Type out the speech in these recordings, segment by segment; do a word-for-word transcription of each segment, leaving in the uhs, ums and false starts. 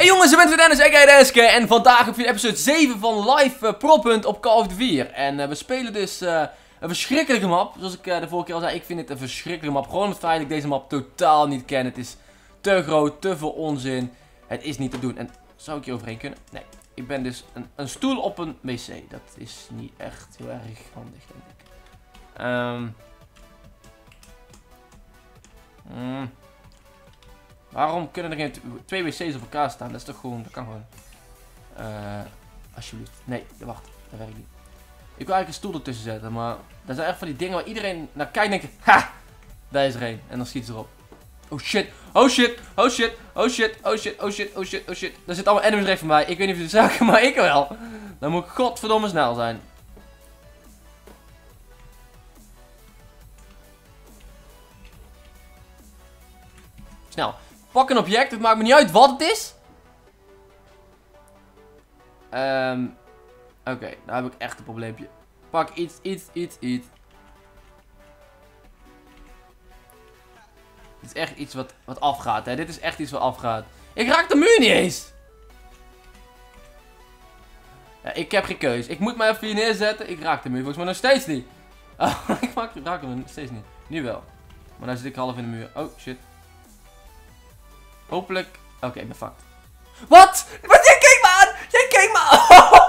Hey jongens, ik ben Dennis Egaleske en vandaag heb je episode zeven van Live uh, ProPunt op Call of Duty vier. En uh, we spelen dus uh, een verschrikkelijke map. Zoals ik uh, de vorige keer al zei, ik vind dit een verschrikkelijke map. Gewoon het feit dat ik deze map totaal niet ken. Het is te groot, te veel onzin. Het is niet te doen. En zou ik hier overheen kunnen? Nee. Ik ben dus een, een stoel op een wc. Dat is niet echt heel erg handig, denk ik. Um. Mm. Waarom kunnen er geen twee wc's op elkaar staan? Dat is toch gewoon, dat kan gewoon. Uh, alsjeblieft. Nee, wacht. Dat werkt niet. Ik wil eigenlijk een stoel ertussen zetten, maar dat zijn echt van die dingen waar iedereen naar kijkt en denkt, ha! Daar is er een. En dan schiet ze erop. Oh shit. Oh shit. Oh shit. Oh shit. Oh shit. Oh shit. Oh shit. Oh shit. Daar zit allemaal enemies recht van mij. Ik weet niet of jullie het zagen, maar ik wel. Dan moet ik godverdomme snel zijn. Snel. Pak een object, het maakt me niet uit wat het is. Um, Oké, okay, daar heb ik echt een probleempje. Pak iets, iets, iets, iets. Dit is echt iets wat, wat afgaat, hè. Dit is echt iets wat afgaat. Ik raak de muur niet eens. Ja, ik heb geen keus. Ik moet mij even hier neerzetten. Ik raak de muur volgens mij nog steeds niet. Oh, ik raak hem nog steeds niet. Nu wel. Maar nu zit ik half in de muur. Oh, shit. Hopelijk. Oké, okay, ik ben fucked. Wat? Wat? Jij keek me aan! Jij keek me aan!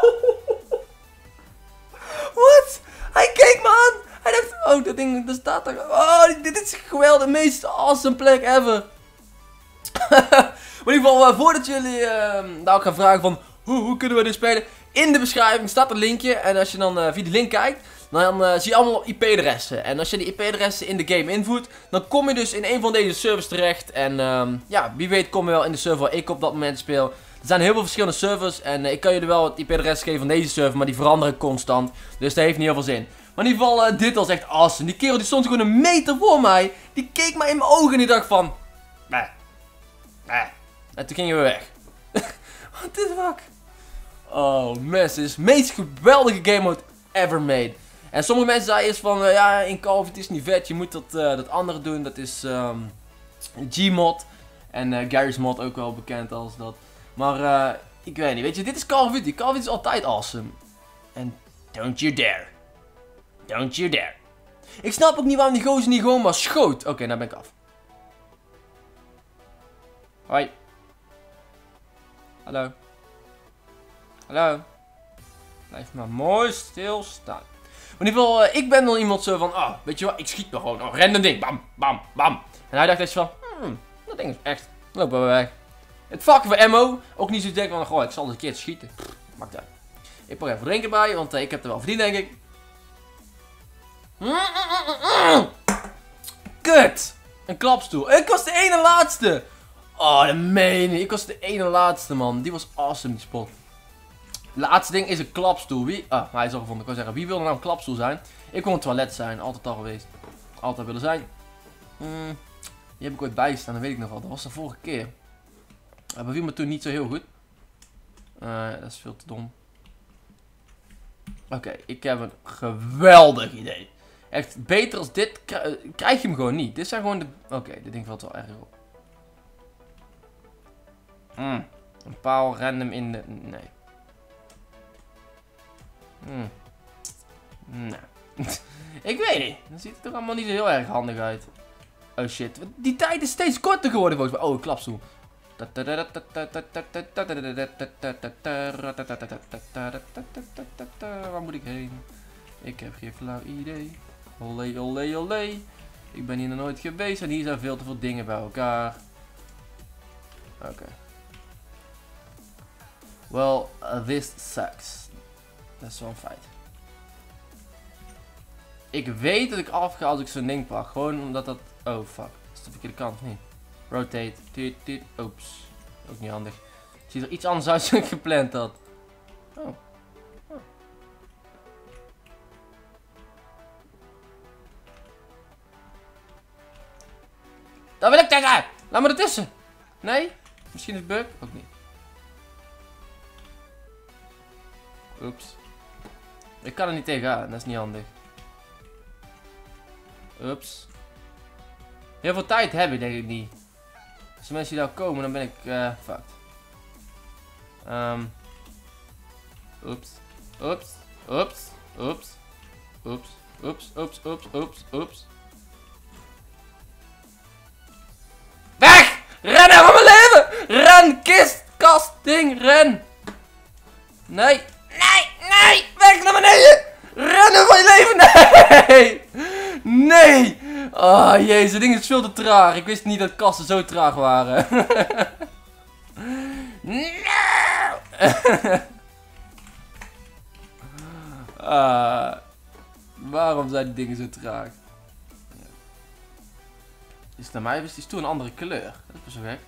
Wat? Hij keek me aan! Hij dacht, oh, dat ding, dat staat er. Oh, dit is geweldig, de meest awesome plek ever. Maar in ieder geval, voordat jullie uh, nou gaan vragen van, hoe, hoe kunnen we dit spelen? In de beschrijving staat een linkje. En als je dan uh, via die link kijkt, dan uh, zie je allemaal I P-adressen. En als je die I P-adressen in de game invoert, dan kom je dus in een van deze servers terecht. En um, ja, wie weet kom je wel in de server waar ik op dat moment speel. Er zijn heel veel verschillende servers. En uh, ik kan jullie wel het I P-adres geven van deze server, maar die veranderen constant. Dus dat heeft niet heel veel zin. Maar in ieder geval, uh, dit was echt awesome. Die kerel die stond gewoon een meter voor mij. Die keek mij in mijn ogen en die dacht van, nee, nee. En toen gingen we weg. Wat de fuck? Oh, mess, dit is de meest geweldige game mode ever made. En sommige mensen zeiden eerst van, uh, ja, in Call of Duty is niet vet, je moet dat, uh, dat andere doen. Dat is um, G-Mod en uh, Gary's Mod, ook wel bekend als dat. Maar uh, ik weet niet, weet je, dit is Call of Duty. Call of Duty is altijd awesome. En don't you dare. Don't you dare. Ik snap ook niet waarom die gozer niet gewoon maar schoot. Oké, okay, nou ben ik af. Hoi. Hallo. Hallo. Blijf maar mooi stilstaan. Maar in ieder geval, uh, ik ben dan iemand zo van, ah, oh, weet je wat, ik schiet me gewoon, oh, random ding, bam, bam, bam. En hij dacht echt van, hmm, dat ding is echt, lopen we weg. Het vakken van ammo, ook niet zo denken van, goh, ik zal eens een keertje schieten. Pff, maakt uit. Ik pak even drinken bij, want uh, ik heb er wel verdiend, denk ik. Kut, een klapstoel. Ik was de ene laatste. Oh, dat meen ik, ik was de ene laatste, man. Die was awesome, die spot. Laatste ding is een klapstoel. Wie? Ah, hij is al gevonden. Ik wou zeggen, wie wil er nou een klapstoel zijn? Ik wil een toilet zijn. Altijd al geweest. Altijd willen zijn. Mm, die heb ik ooit bijgestaan. Dat weet ik nog wel. Dat was de vorige keer. Dat beviel me toen niet zo heel goed. Uh, dat is veel te dom. Oké, okay, ik heb een geweldig idee. Echt beter als dit krijg je hem gewoon niet. Dit zijn gewoon de... Oké, okay, dit ding valt wel erg op. Mm, een paal random in de... Nee. Hmm. Nou. Ik weet niet. Dat ziet er toch allemaal niet zo heel erg handig uit. Oh shit. Die tijd is steeds korter geworden volgens mij. Oh, een klapstoel. Waar moet ik heen? Ik heb geen flauw idee. Olé, olé, olé. Ik ben hier nog nooit geweest en hier zijn veel te veel dingen bij elkaar. Oké. Okay. Well, uh, this sucks. Dat is wel een feit. Ik weet dat ik afga als ik zo'n ding pak. Gewoon omdat dat... Oh fuck. Dat is de verkeerde kant of niet? Rotate. Tuut, tuut. Oeps. Ook niet handig. Het ziet er iets anders uit dan ik gepland had. Oh. Oh. Daar wil ik tegen! Laat me ertussen! Nee? Misschien is bug? Ook niet. Oeps. Ik kan er niet tegenaan, dat is niet handig. Ups. Heel veel tijd heb ik denk ik niet. Als de mensen die daar komen, dan ben ik uh, fucked. Um, oops, oops, oops, oops, oops, oops, oops, oops, oops, oops. Weg! Ren voor mijn leven! Ren, kist, kast, ding, ren! Nee, nee, nee! Weg naar beneden! Rennen voor je leven! Nee! Nee! Oh jezus, dit ding is veel te traag. Ik wist niet dat kasten zo traag waren. No! uh, waarom zijn die dingen zo traag? Is het naar mij? Is die stoel een andere kleur? Dat is best wel gek.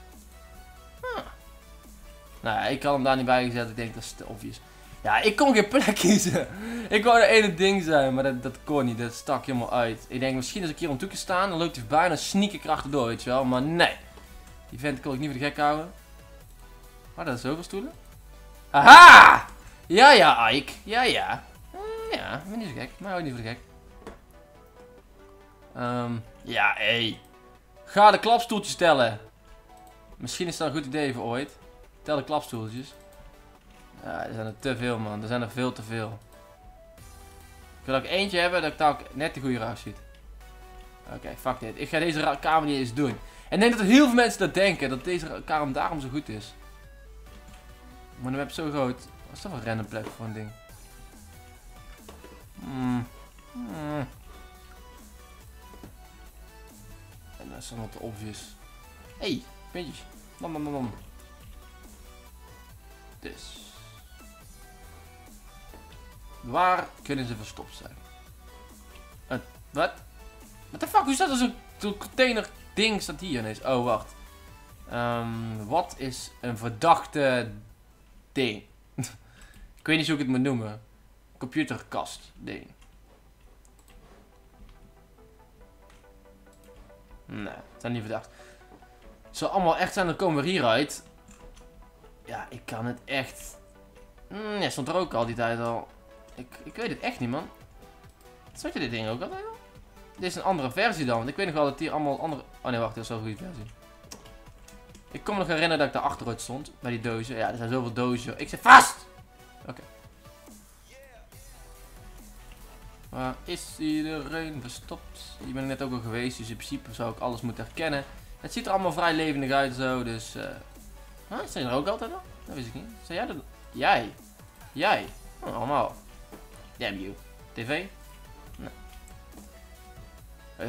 Huh. Nou ja, ik had hem daar niet bij gezet. Ik denk dat is te obvious. Ja, ik kon geen plek kiezen. Ik wou de ene ding zijn, maar dat, dat kon niet. Dat stak helemaal uit. Ik denk misschien als ik hier om toe kan staan, dan loopt hij bijna sneaky krachten door, weet je wel. Maar nee. Die vent kon ik niet voor de gek houden. Maar dat is zoveel stoelen. Aha! Ja, ja, Ike. Ja, ja. Uh, ja, ik ben niet zo gek. Maar ook niet voor de gek. Um, ja, hé. Hey. Ga de klapstoeltjes tellen. Misschien is dat een goed idee voor ooit. Tel de klapstoeltjes. Ja, er zijn er te veel, man. Er zijn er veel te veel. Ik wil ook eentje hebben dat ik daar ook net de goede raak ziet. Oké, okay, fuck dit. Ik ga deze kamer niet eens doen. En ik denk dat er heel veel mensen dat denken. Dat deze kamer daarom zo goed is. Maar de map is zo groot. Wat is dat voor een random plek voor een ding? Mm. Mm. En dat is dan nog te obvious. Hé, hey, puntjes. Mam, mam, mam. Dus. Waar kunnen ze verstopt zijn? Uh, wat? What the fuck? Hoe staat er zo'n container ding staat hier ineens? Oh, wacht. Um, wat is een verdachte ding? Ik weet niet hoe ik het moet noemen. Computerkast ding. Nee, het zijn niet verdacht. Het zal allemaal echt zijn, dan komen we hieruit. Ja, ik kan het echt... Mm, ja, stond er ook al die tijd al. Ik, ik weet het echt niet, man. Zat je dit ding ook altijd al? Dit is een andere versie dan, want ik weet nog wel dat hier allemaal andere... Oh nee, wacht, dit is wel een goede versie. Ik kom me nog herinneren dat ik daar achteruit stond, bij die dozen. Ja, er zijn zoveel dozen. Ik zit vast! Oké. Okay. Waar is iedereen verstopt? Hier ben ik net ook al geweest, dus in principe zou ik alles moeten herkennen. Het ziet er allemaal vrij levendig uit zo, dus... Uh... Huh? Zijn er ook altijd al? Dat wist ik niet. Zijn jij dat? Jij? Jij? Oh, allemaal. Damn you. T V? Nee.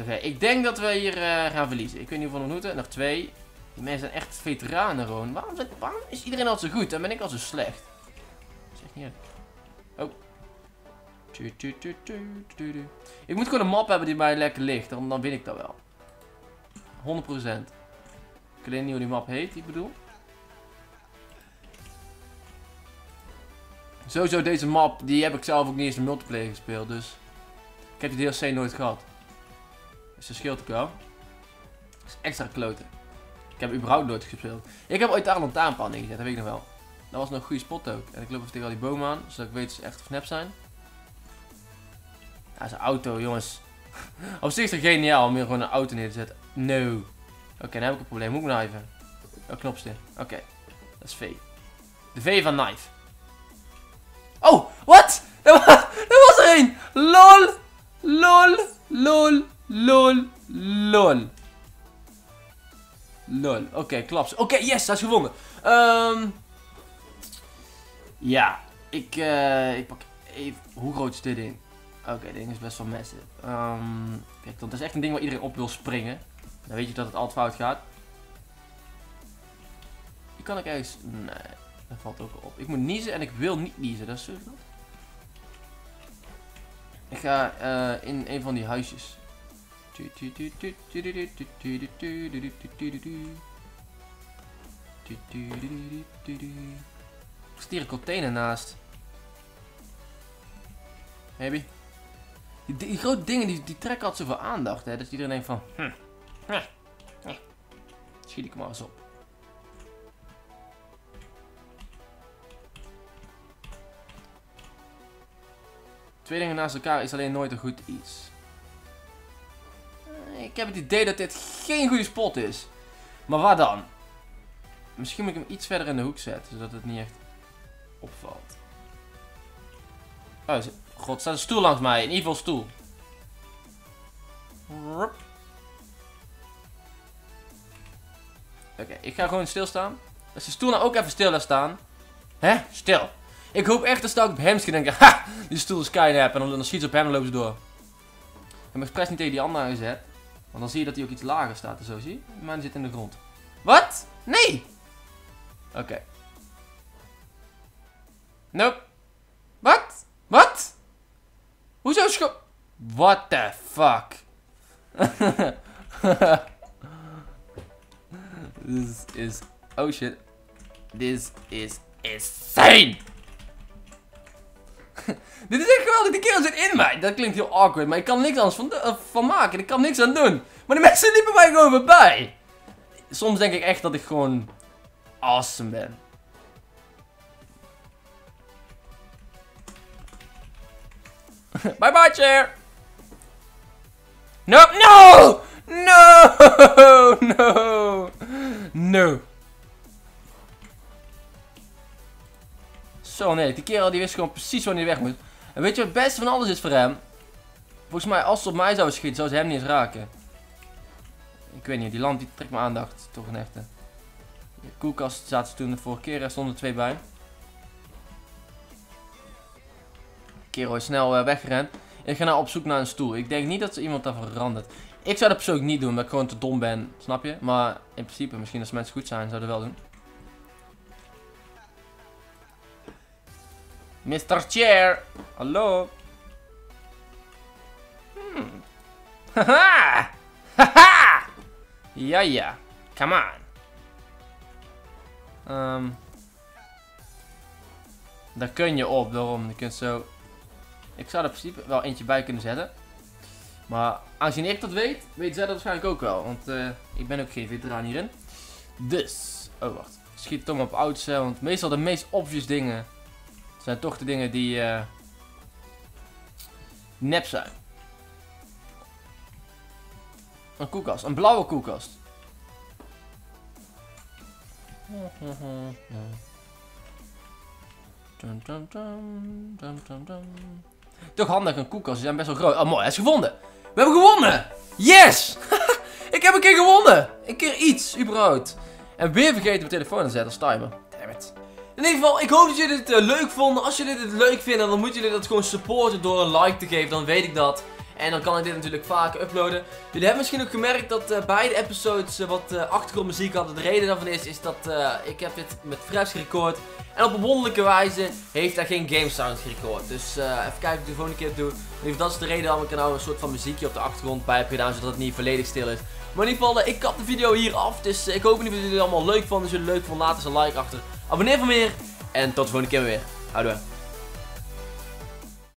Okay, ik denk dat we hier uh, gaan verliezen. Ik weet niet hoeveel we moeten. Nog twee. Die mensen zijn echt veteranen gewoon. Waarom, zijn, waarom is iedereen altijd zo goed en ben ik al zo slecht? Dat is echt niet erg. Oh. Tu, tu, tu, tu, tu, tu. Ik moet gewoon een map hebben die mij lekker ligt. Dan, dan win ik dat wel. honderd procent. Ik weet niet hoe die map heet, ik bedoel. Sowieso deze map, die heb ik zelf ook niet eens in multiplayer gespeeld, dus ik heb die D L C nooit gehad. Dus dat scheelt ook wel. Dat is extra kloten. Ik heb überhaupt nooit gespeeld. Ik heb ooit daar een lantaarnpaal neergezet, dat weet ik nog wel. Dat was nog een goede spot ook. En ik loop even tegen al die bomen aan, zodat ik weet dat ze echt snap zijn. Ja, zijn auto, jongens. Op zich is het geniaal om hier gewoon een auto neer te zetten. No. Oké, okay, dan heb ik een probleem. Moet ik kniven? Oh, knopste. Oké. Okay. Dat is V. De V van knife. Oh, wat? Er was er één. Lol, lol, lol, lol, lol. Lol, oké, okay, klaps. Oké, okay, yes, dat is gewonnen. Um, ja, ik, uh, ik pak even... Hoe groot is dit ding? Oké, okay, dit ding is best wel massive. Um, kijk, dat is echt een ding waar iedereen op wil springen. Dan weet je dat het altijd fout gaat. Die kan ik ergens... Nee. Dat valt ook op. Ik moet niezen en ik wil niet niezen. Dat is zo. Ik ga uh, in een van die huisjes. Ik stier een container naast. Maybe. Die, die grote dingen die, die trekken altijd zoveel aandacht. Hè? Dat iedereen denkt van... Hm. Hm. Hm. Schiet ik maar eens op. Twee dingen naast elkaar is alleen nooit een goed iets. Ik heb het idee dat dit geen goede spot is. Maar waar dan? Misschien moet ik hem iets verder in de hoek zetten, zodat het niet echt opvalt. Oh, god, staat een stoel langs mij. Een evil stoel. Oké, okay, ik ga gewoon stilstaan. Als de stoel nou ook even stil laat staan. Hè? Stil. Ik hoop echt dat ze ook op hem schiet en denken, ha, die stoel is skynet. En dan, dan schiet ze op hem en lopen ze door. Ik heb expres niet tegen die ander aangezet. Want dan zie je dat hij ook iets lager staat en zo, zie je? Maar die zit in de grond. Wat? Nee! Oké. Okay. Nope. Wat? Wat? Hoezo schop? What the fuck? This is... Oh shit. This is insane! Dit is echt geweldig, die kerel zit in mij. Dat klinkt heel awkward, maar ik kan niks anders van, uh, van maken. Ik kan niks aan doen. Maar de mensen liepen mij gewoon voorbij. Soms denk ik echt dat ik gewoon awesome ben. Bye bye chair. No, no, no, no, no. Zo nee, die kerel die wist gewoon precies wanneer hij weg moet. En weet je wat het beste van alles is voor hem? Volgens mij, als ze op mij zouden schieten, zou ze hem niet eens raken. Ik weet niet, die lamp die trekt mijn aandacht. Toch een echte. De koelkast zaten ze toen de vorige keer, er stonden twee bij. De kerel is snel uh, weggerend. Ik ga nou op zoek naar een stoel. Ik denk niet dat ze iemand daarvan verandert. Ik zou dat persoonlijk niet doen, omdat ik gewoon te dom ben. Snap je? Maar in principe, misschien als mensen goed zijn, zouden we wel doen. mister Chair! Hallo! Hmm. Haha! Haha! Ja, ja. Come on. Um. Daar kun je op, daarom. Je kunt zo... Ik zou er in principe wel eentje bij kunnen zetten. Maar aangezien ik dat weet, weet zij dat waarschijnlijk ook wel. Want uh, ik ben ook geen veteraan hierin. Dus... Oh, wacht. Schiet toch maar op auto's, hè, want meestal de meest obvious dingen... zijn toch de dingen die uh, nep zijn. Een koelkast, een blauwe koelkast. Toch handig, een koelkast, die zijn best wel groot. Oh mooi, hij is gevonden. We hebben gewonnen. Yes. Ik heb een keer gewonnen. Een keer iets, überhaupt. En weer vergeten mijn telefoon te zetten als timer. Damn it. In ieder geval, ik hoop dat jullie dit uh, leuk vonden. Als jullie dit leuk vinden, dan moeten jullie dat gewoon supporten door een like te geven. Dan weet ik dat. En dan kan ik dit natuurlijk vaker uploaden. Jullie hebben misschien ook gemerkt dat uh, beide episodes uh, wat uh, achtergrondmuziek hadden. De reden daarvan is, is dat uh, ik heb dit met Fresh gerecord. En op een wonderlijke wijze heeft hij geen game sound gerecord. Dus uh, even kijken of ik de volgende keer doe. En dat is de reden waarom ik er nou een soort van muziekje op de achtergrond bij heb gedaan. Zodat het niet volledig stil is. Maar in ieder geval, uh, ik kap de video hier af. Dus uh, ik hoop in ieder geval dat jullie het allemaal leuk vonden. Als jullie het leuk vonden, laat eens een like achter. Abonneer voor meer en tot de volgende keer weer. Houdoe.